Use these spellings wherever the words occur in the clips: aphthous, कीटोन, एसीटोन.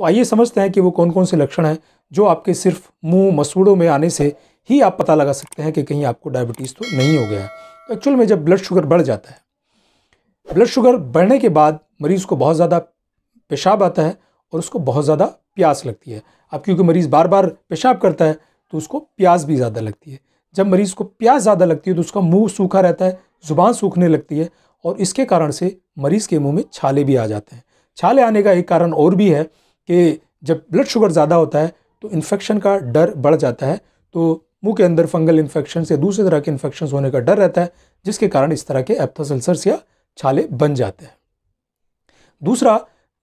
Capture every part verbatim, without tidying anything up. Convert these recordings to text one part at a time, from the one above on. तो आइए समझते हैं कि वो कौन कौन से लक्षण हैं जो आपके सिर्फ मुंह मसूड़ों में आने से ही आप पता लगा सकते हैं कि कहीं आपको डायबिटीज़ तो नहीं हो गया है। तो एक्चुअल में जब ब्लड शुगर बढ़ जाता है, ब्लड शुगर बढ़ने के बाद मरीज़ को बहुत ज़्यादा पेशाब आता है और उसको बहुत ज़्यादा प्यास लगती है। अब क्योंकि मरीज़ बार बार पेशाब करता है तो उसको प्यास भी ज़्यादा लगती है। जब मरीज़ को प्यास ज़्यादा लगती है तो उसका मुंह सूखा रहता है, ज़ुबान सूखने लगती है और इसके कारण से मरीज़ के मुंह में छाले भी आ जाते हैं। छाले आने का एक कारण और भी है कि जब ब्लड शुगर ज़्यादा होता है तो इन्फेक्शन का डर बढ़ जाता है, तो मुंह के अंदर फंगल इन्फेक्शन या दूसरे तरह के इन्फेक्शन होने का डर रहता है, जिसके कारण इस तरह के एप्थस अल्सर्स या छाले बन जाते हैं। दूसरा,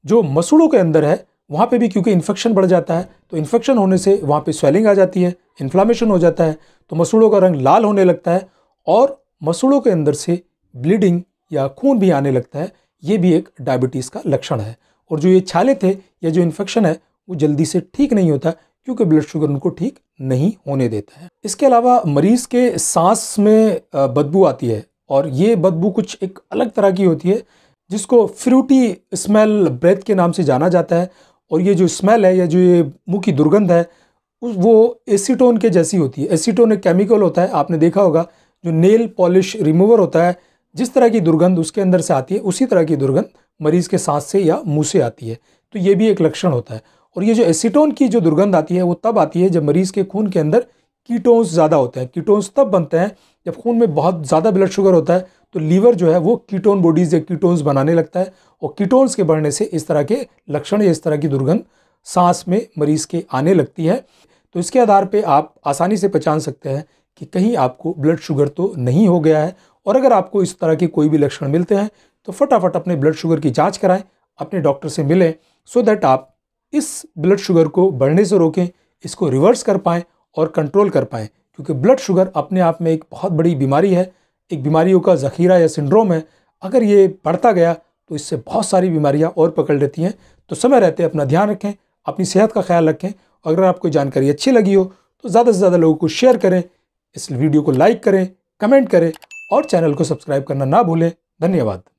जो मसूड़ों के अंदर है वहाँ पे भी क्योंकि इन्फेक्शन बढ़ जाता है तो इन्फेक्शन होने से वहाँ पे स्वेलिंग आ जाती है, इन्फ्लामेशन हो जाता है, तो मसूड़ों का रंग लाल होने लगता है और मसूड़ों के अंदर से ब्लीडिंग या खून भी आने लगता है। ये भी एक डायबिटीज़ का लक्षण है। और जो ये छाले थे या जो इन्फेक्शन है वो जल्दी से ठीक नहीं होता क्योंकि ब्लड शुगर उनको ठीक नहीं होने देता है। इसके अलावा मरीज़ के सांस में बदबू आती है और ये बदबू कुछ एक अलग तरह की होती है जिसको फ्रूटी स्मेल ब्रेथ के नाम से जाना जाता है। और ये जो स्मेल है या जो ये मुंह की दुर्गंध है वो एसीटोन के जैसी होती है। एसीटोन एक केमिकल होता है, आपने देखा होगा, जो नेल पॉलिश रिमूवर होता है, जिस तरह की दुर्गंध उसके अंदर से आती है उसी तरह की दुर्गंध मरीज़ के सांस से या मुंह से आती है। तो ये भी एक लक्षण होता है। और ये जो एसीटोन की जो दुर्गंध आती है वो तब आती है जब मरीज़ के खून के अंदर कीटोन्स ज़्यादा होते हैं। कीटोन्स तब बनते हैं जब खून में बहुत ज़्यादा ब्लड शुगर होता है तो लीवर जो है वो कीटोन बॉडीज़ या कीटोन्स बनाने लगता है और कीटोन्स के बढ़ने से इस तरह के लक्षण या इस तरह की दुर्गंध सांस में मरीज़ के आने लगती है। तो इसके आधार पे आप आसानी से पहचान सकते हैं कि कहीं आपको ब्लड शुगर तो नहीं हो गया है। और अगर आपको इस तरह के कोई भी लक्षण मिलते हैं तो फटाफट अपने ब्लड शुगर की जाँच कराएँ, अपने डॉक्टर से मिलें, सो दैट आप इस ब्लड शुगर को बढ़ने से रोकें, इसको रिवर्स कर पाएँ और कंट्रोल कर पाएँ। क्योंकि ब्लड शुगर अपने आप में एक बहुत बड़ी बीमारी है, एक बीमारियों का ज़खीरा या सिंड्रोम है। अगर ये बढ़ता गया तो इससे बहुत सारी बीमारियां और पकड़ लेती हैं। तो समय रहते अपना ध्यान रखें, अपनी सेहत का ख्याल रखें। अगर आपको जानकारी अच्छी लगी हो तो ज़्यादा से ज़्यादा लोगों को शेयर करें, इस वीडियो को लाइक करें, कमेंट करें और चैनल को सब्सक्राइब करना ना भूलें। धन्यवाद।